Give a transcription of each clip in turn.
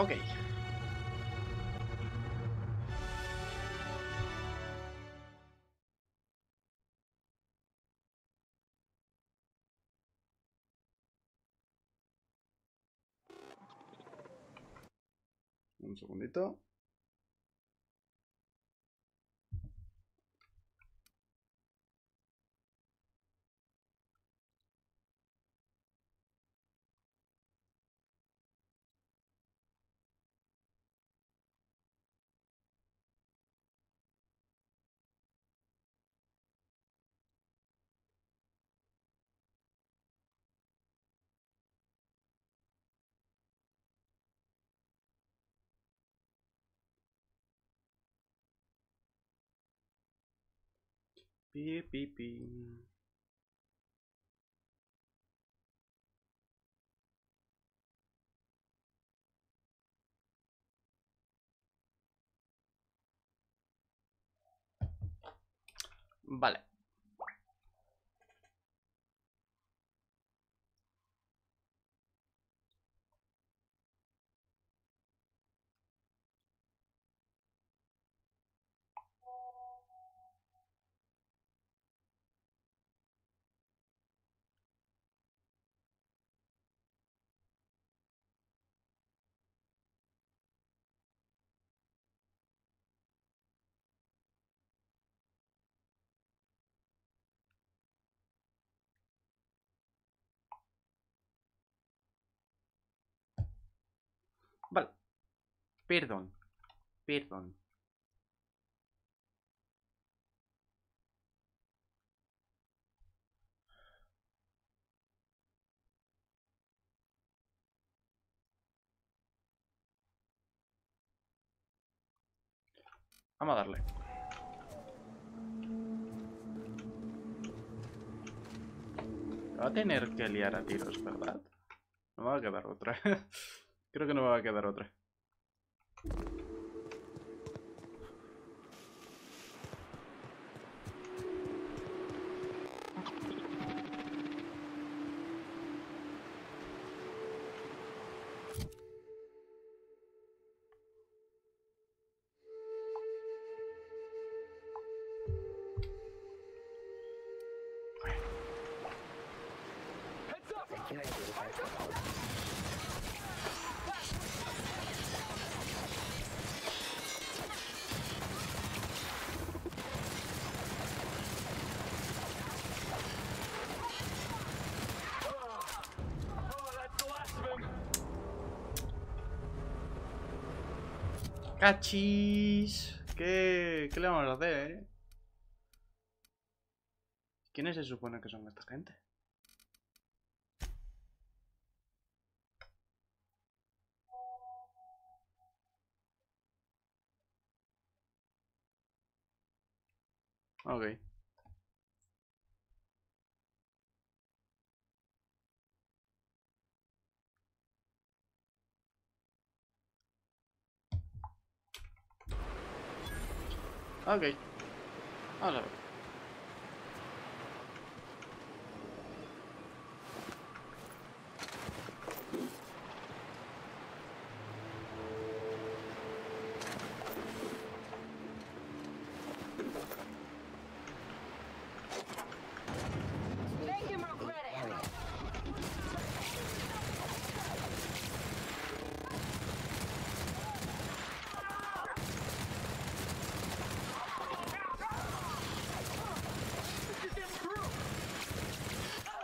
Ok. Un segundito. Pi, pi, pi. Vale. Vale, perdón. Vamos a darle. Va a tener que liar a tiros, ¿verdad? No me va a quedar otra. Creo que no me va a quedar otra. ¡Cachis! ¿Qué le vamos a hacer, eh? ¿Quiénes se supone que son esta gente? Ok. Ok, vamos a ver.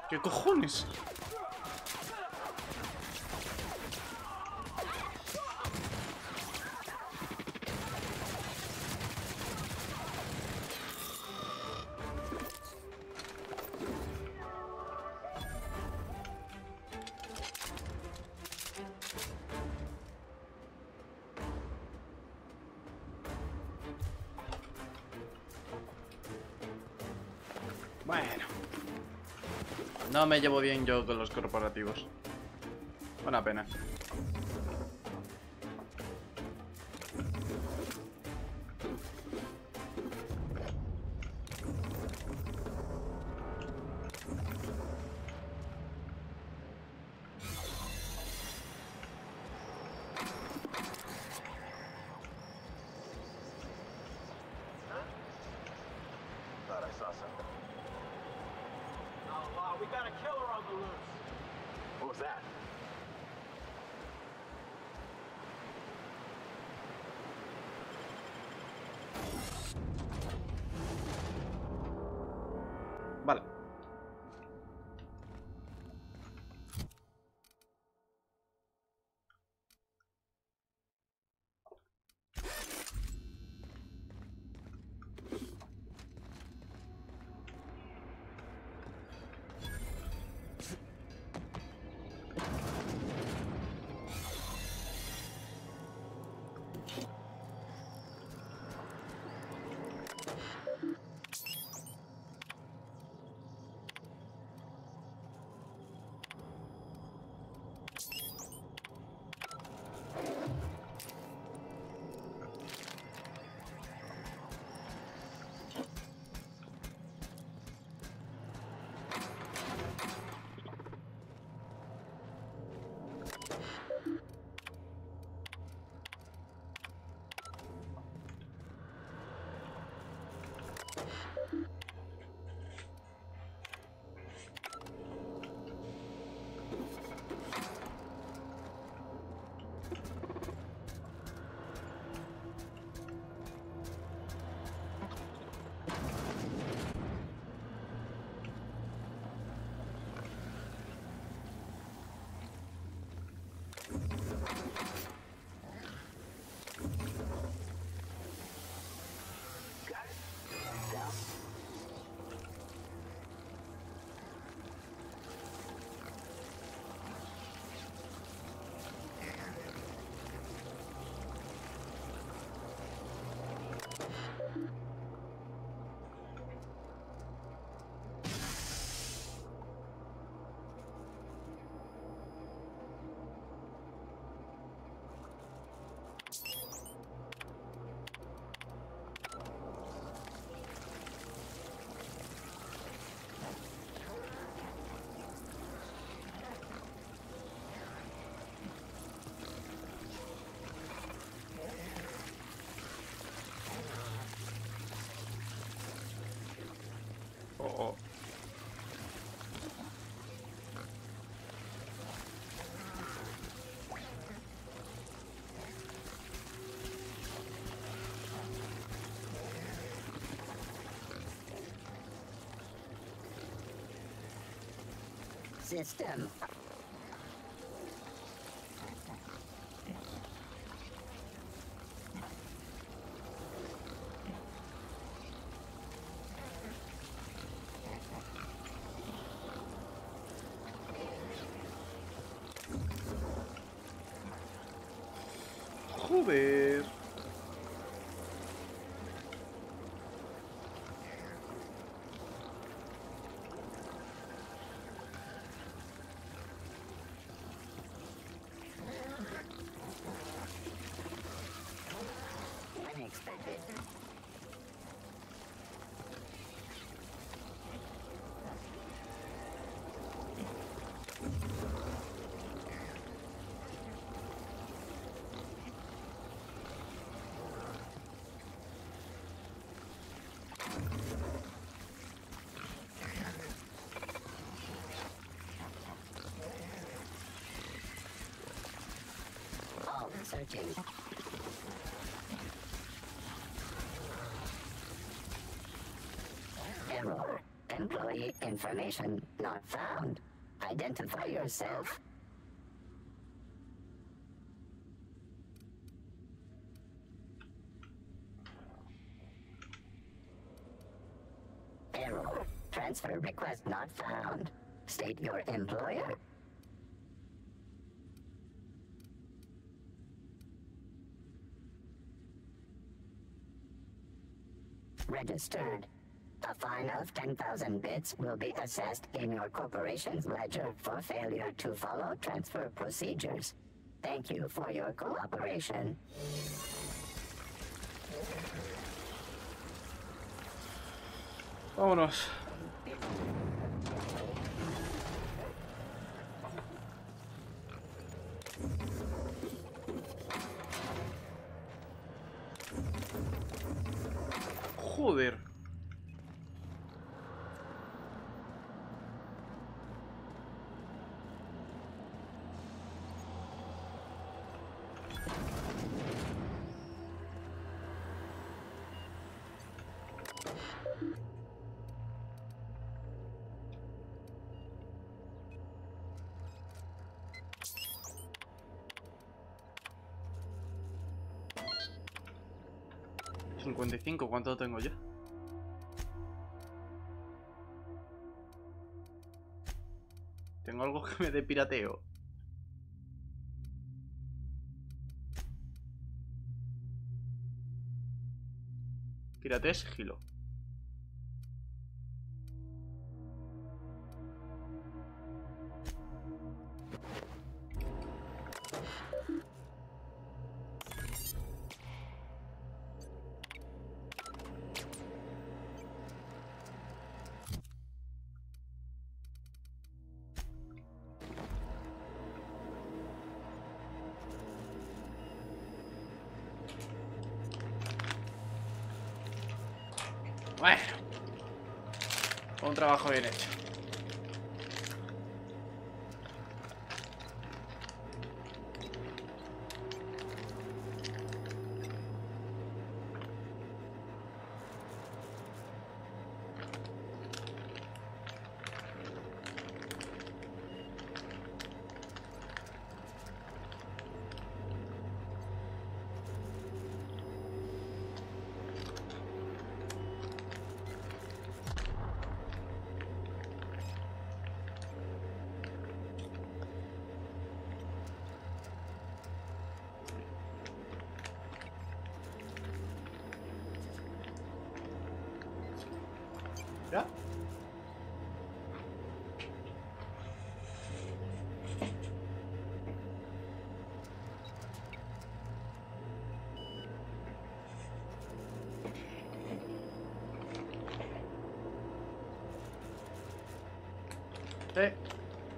¿Qué cojones? Bueno. No me llevo bien yo con los corporativos. Buena pena. this, Asa. Oh, wow, we got a killer on the loose. What was that? Vale. System. Joder. Searching. Error. Employee information not found. Identify yourself. Error. Transfer request not found. State your employer. Registered. A fine of 10,000 bits will be assessed in your corporation's ledger for failure to follow transfer procedures. Thank you for your cooperation. Vámonos. Joder. 55, ¿cuánto tengo yo? Tengo algo que me dé pirateo. Pirateo es sigilo. Bueno, un trabajo bien hecho.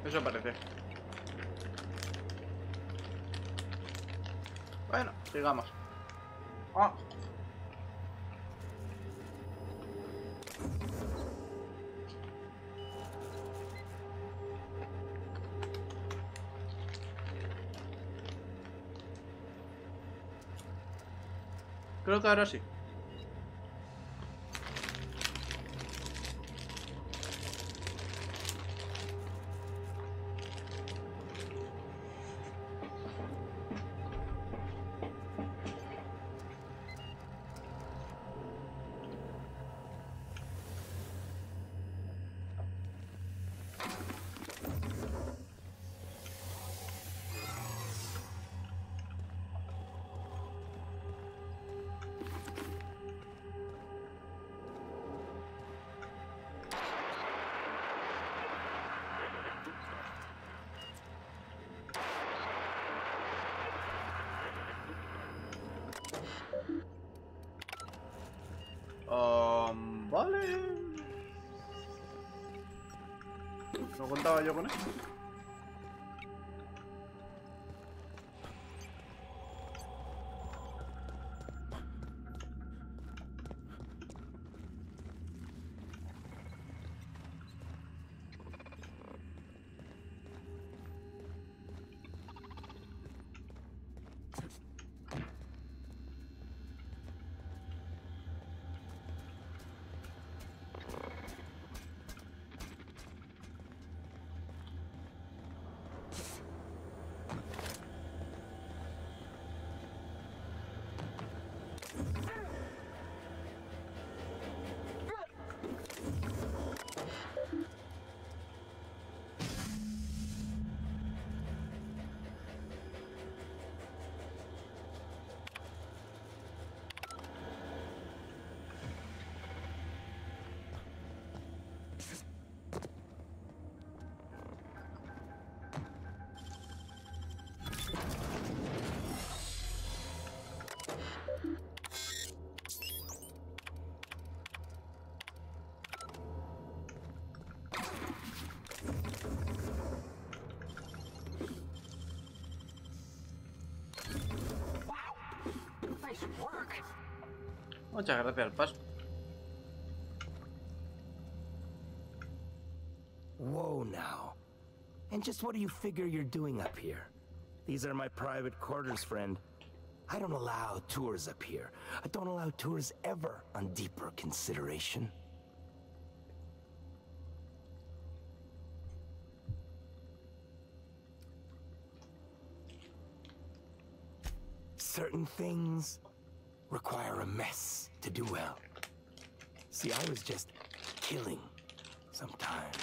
Eso parece. Bueno, sigamos. Ah. Creo que ahora sí. Vale. No contaba yo con esto. Muchas gracias, Bast. Whoa, now. And just what do you figure you're doing up here? These are my private quarters, friend. I don't allow tours up here. I don't allow tours ever on deeper consideration. Certain things require a mess to do well. See, I was just killing sometimes.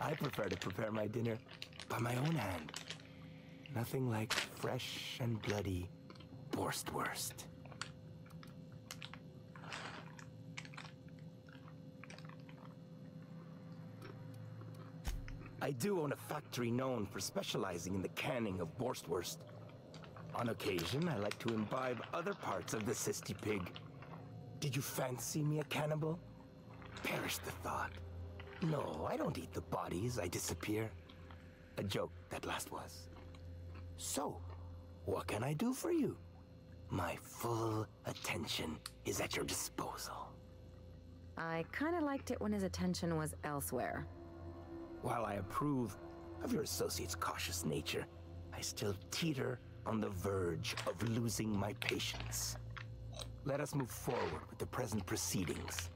I prefer to prepare my dinner by my own hand. Nothing like fresh and bloody borschtwurst. I do own a factory known for specializing in the canning of borschtwurst. On occasion, I like to imbibe other parts of the Sisti-Pig. Did you fancy me a cannibal? Perish the thought. No, I don't eat the bodies, I disappear. A joke, that last was. So, what can I do for you? My full attention is at your disposal. I kinda liked it when his attention was elsewhere. While I approve of your associate's cautious nature, I still teeter on the verge of losing my patience. Let us move forward with the present proceedings.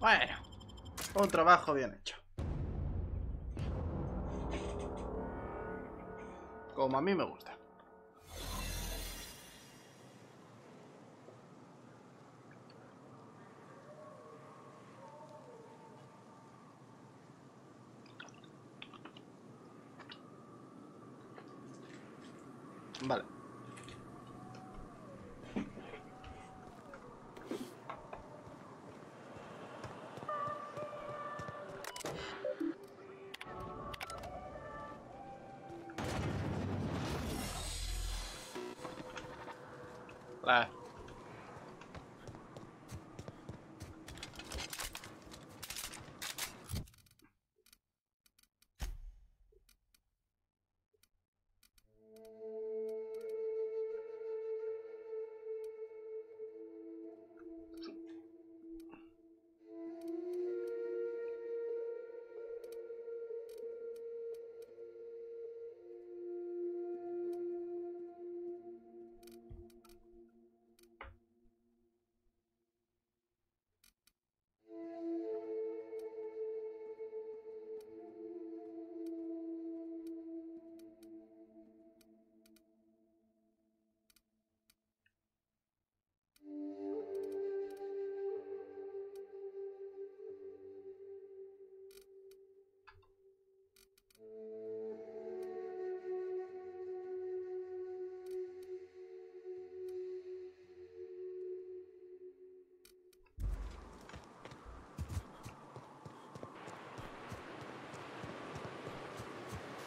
Bueno, un trabajo bien hecho. Como a mí me gusta. Vale.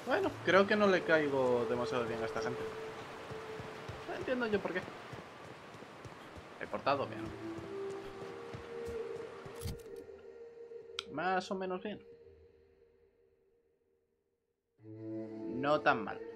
Bueno, creo que no le caigo demasiado bien a esta gente. No entiendo yo por qué. He portado bien. Más o menos bien. No tan mal.